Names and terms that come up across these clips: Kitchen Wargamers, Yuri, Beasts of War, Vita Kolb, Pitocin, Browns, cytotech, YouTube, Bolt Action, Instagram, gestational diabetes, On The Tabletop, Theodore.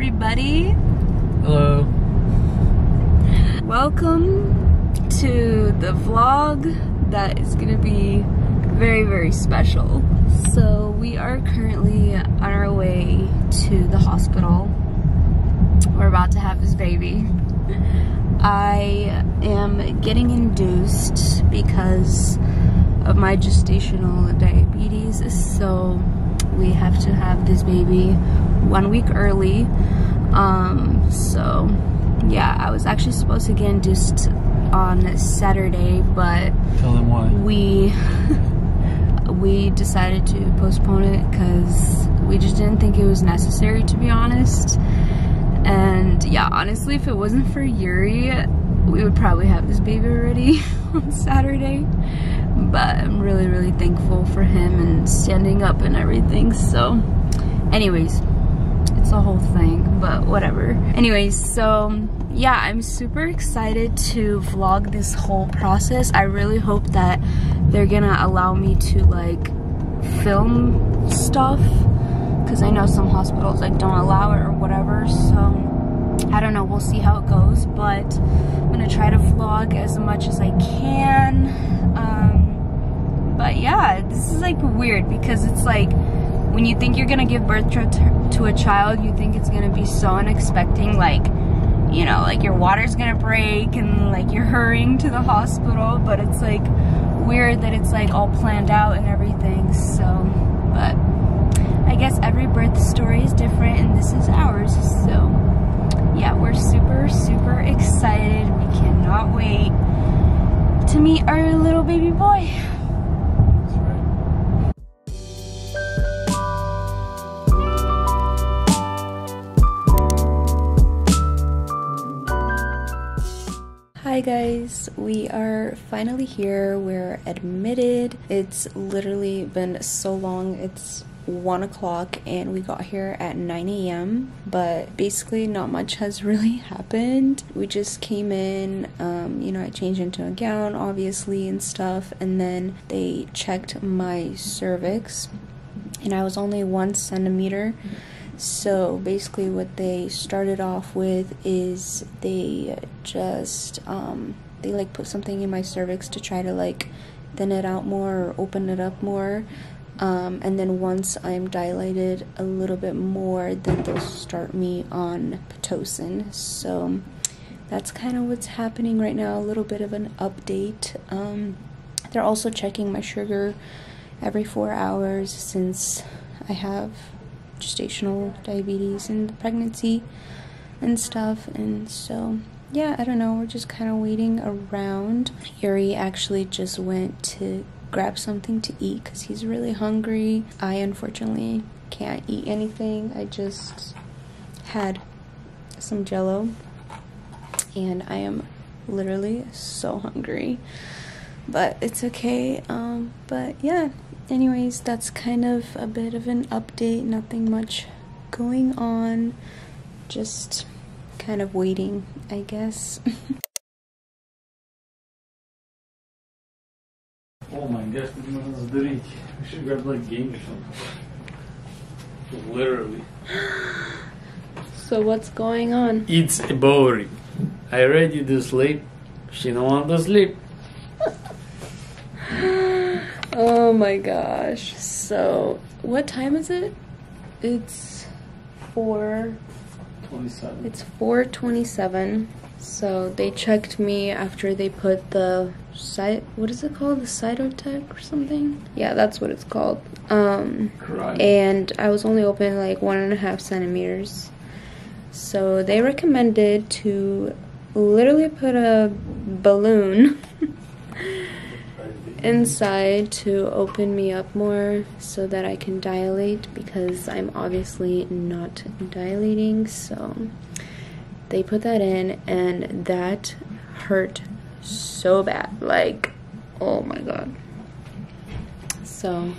everybody. Hello. Welcome to the vlog that is gonna be very, very special. So we are currently on our way to the hospital. We're about to have this baby. I am getting induced because of my gestational diabetes, so we have to have this baby 1 week early. So yeah, I was actually supposed to get induced on Saturday, but tell them why. We decided to postpone it because we just didn't think it was necessary, to be honest. And yeah, honestly, if it wasn't for Yuri, we would probably have this baby already on Saturday. But I'm really, really thankful for him and standing up and everything. So anyways, it's a whole thing, but whatever. Anyways, so yeah, I'm super excited to vlog this whole process. I really hope that they're gonna allow me to like film stuff, because I know some hospitals like don't allow it or whatever. So I don't know, we'll see how it goes, but I'm gonna try to vlog as much as I can. But yeah, this is like weird, because it's like when you think you're gonna give birth to a child, you think it's gonna be so unexpected, like, you know, like your water's gonna break and like you're hurrying to the hospital, but it's like weird that it's like all planned out and everything. So, but I guess every birth story is different, and this is ours. So yeah, we're super, super excited. We cannot wait to meet our little baby boy. That's right. Hi guys, we are finally here. We're admitted. It's literally been so long. It's 1 o'clock and we got here at 9 a.m. but basically not much has really happened. We just came in, you know, I changed into a gown obviously and stuff, and then they checked my cervix and I was only 1 centimeter. So basically what they started off with is they just they like put something in my cervix to try to like thin it out more or open it up more. And then once I'm dilated a little bit more, then they'll start me on Pitocin. So that's kind of what's happening right now, a little bit of an update. They're also checking my sugar every 4 hours since I have gestational diabetes and pregnancy and stuff. And so yeah, I don't know, we're just kind of waiting around. Yuri actually just went to grab something to eat because he's really hungry. I unfortunately can't eat anything. I just had some Jell-O and I am literally so hungry, but it's okay. But yeah, anyways, that's kind of a bit of an update. Nothing much going on, just kind of waiting, I guess. Oh my gosh, we should grab like game or something. Literally. So what's going on? It's boring. I ready to sleep. She don't want to sleep. Oh my gosh. So what time is it? It's 4:27. It's 4:27. So they checked me after they put the what is it called? The cytotech or something? Yeah, that's what it's called. And I was only open like 1.5 centimeters. So they recommended to literally put a balloon inside to open me up more so that I can dilate, because I'm obviously not dilating. So they put that in and that hurt so bad, like, oh my god. So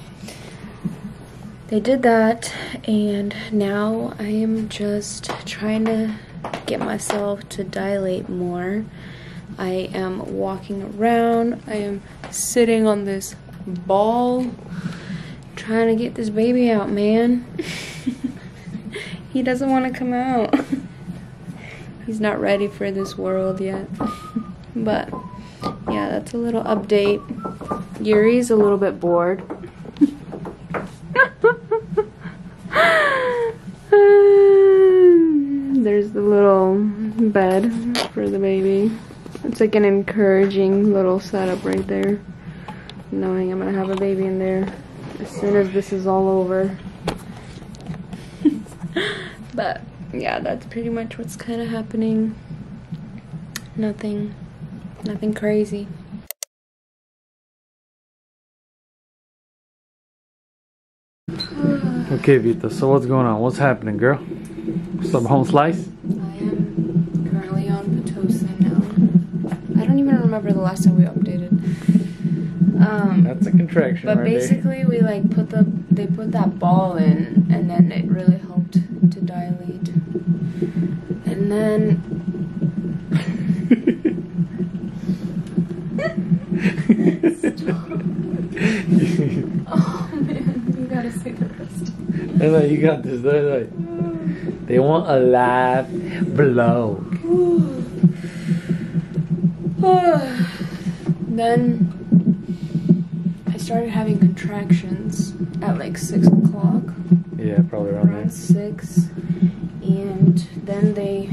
they did that and now I am just trying to get myself to dilate more. I am walking around, I am sitting on this ball trying to get this baby out, man. He doesn't want to come out. He's not ready for this world yet. But yeah, that's a little update. Yuri's a little bit bored. There's the little bed for the baby. It's like an encouraging little setup right there, knowing I'm gonna have a baby in there as soon as this is all over. But yeah, that's pretty much what's kind of happening. Nothing crazy. Okay, Vita, so what's going on? What's happening, girl? What's up, home slice? I am currently on Pitocin now. I don't even remember the last time we updated. That's a contraction. But right, basically, there, we like they put that ball in, and then it really helped to dilate. And then oh man, you gotta say the rest. They're like, you got this. They're like, they want a live blow. Then I started having contractions at like 6 o'clock. Yeah, probably around 6. And then they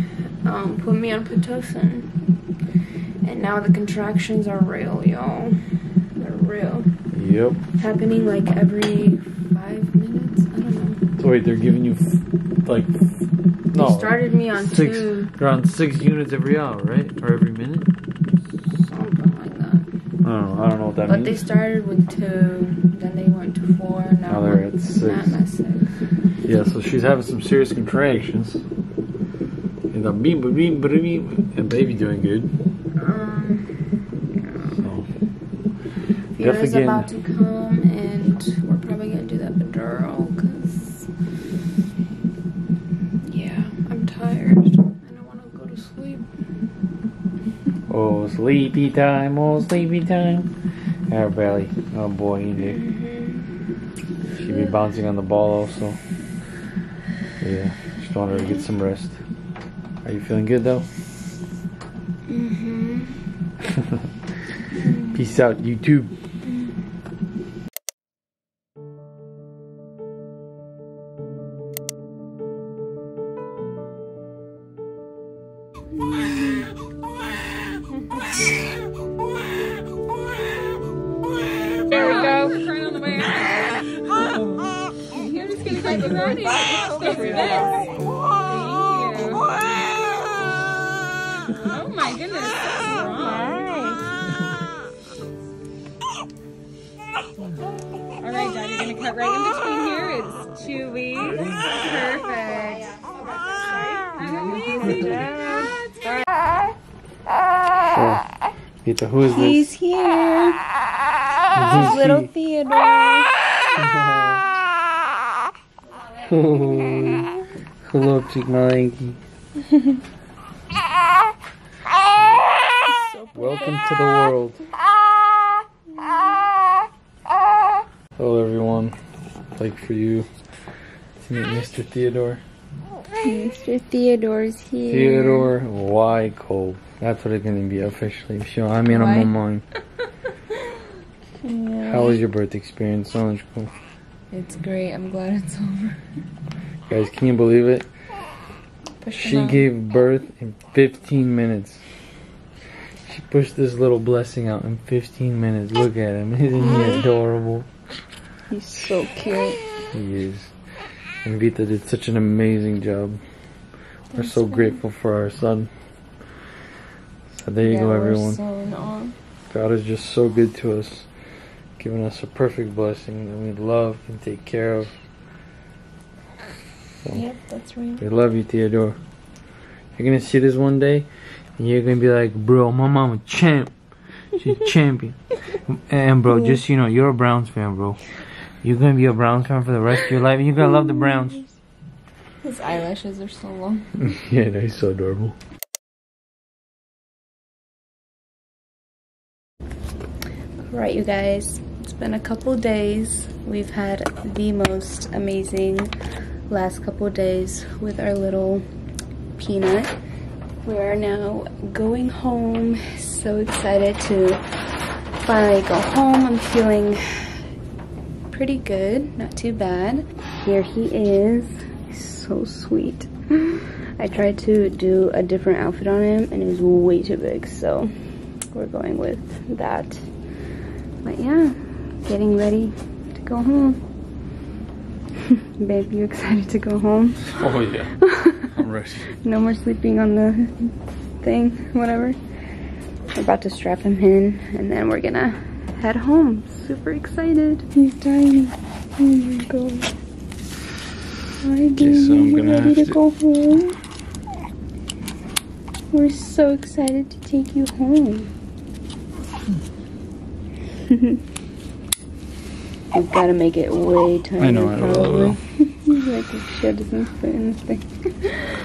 put me on Pitocin, and now the contractions are real, y'all. They're real. Yep. Happening like every 5 minutes. I don't know. So wait, they're giving you like no. They started me on 6. They're on 6 units every hour, right, or every minute? Something like that. I don't know what that means. But they started with 2, then they went to 4, now they're at 6. Yeah, so she's having some serious contractions. And I'm and baby doing good. So, Theodore's about to come, and we're probably gonna do that epidural because yeah, I'm tired. I don't want to go to sleep. Oh, sleepy time! Oh, sleepy time! Our belly. Oh boy, you did. Mm-hmm. She'd be bouncing on the ball also. Yeah, just want her to get some rest. Are you feeling good though? Mm-hmm. Peace out, YouTube. Oh my goodness, that's wrong. Alright, Daddy's gonna cut right in between here. It's chewy. Perfect. Amazing. Sure. Vita, who is this? He's here. This is little Theodore. Hello, cheek malanky. Welcome to the world. Hello everyone. Like for you to meet Mr. Theodore. Mr. Theodore's here. Theodore Y. Kolb. That's what it's going to be officially. Sure, I mean, I'm on mine. Yeah. How was your birth experience? So much cool. It's great. I'm glad it's over. Guys, can you believe it? She gave birth in 15 minutes. She pushed this little blessing out in 15 minutes. Look at him. Isn't he adorable? He's so cute. He is. And Vita did such an amazing job. We're so grateful for our son. So there you go, everyone. So in awe. God is just so good to us, giving us a perfect blessing that we love and take care of. So yep, that's right. We love you, Theodore. You're going to see this one day. And you're gonna be like, bro, my mom a champ. She's a champion. And bro, just so you know, you're a Browns fan, bro. You're gonna be a Browns fan for the rest of your life. You're gonna love the Browns. His eyelashes are so long. Yeah, they're so adorable. Alright, you guys. It's been a couple days. We've had the most amazing last couple days with our little Peanut. We are now going home. So excited to finally go home. I'm feeling pretty good, not too bad. Here he is, so sweet. I tried to do a different outfit on him and it was way too big, so we're going with that. But yeah, getting ready to go home. Babe, you excited to go home? Oh yeah, I'm ready. No more sleeping on the thing, whatever. We're about to strap him in and then we're gonna head home. Super excited. He's dying. Oh my god. Alright, baby, we're ready to go home. We're so excited to take you home. We've got to make it way tiny. I know, I will. Like, she doesn't fit in this thing.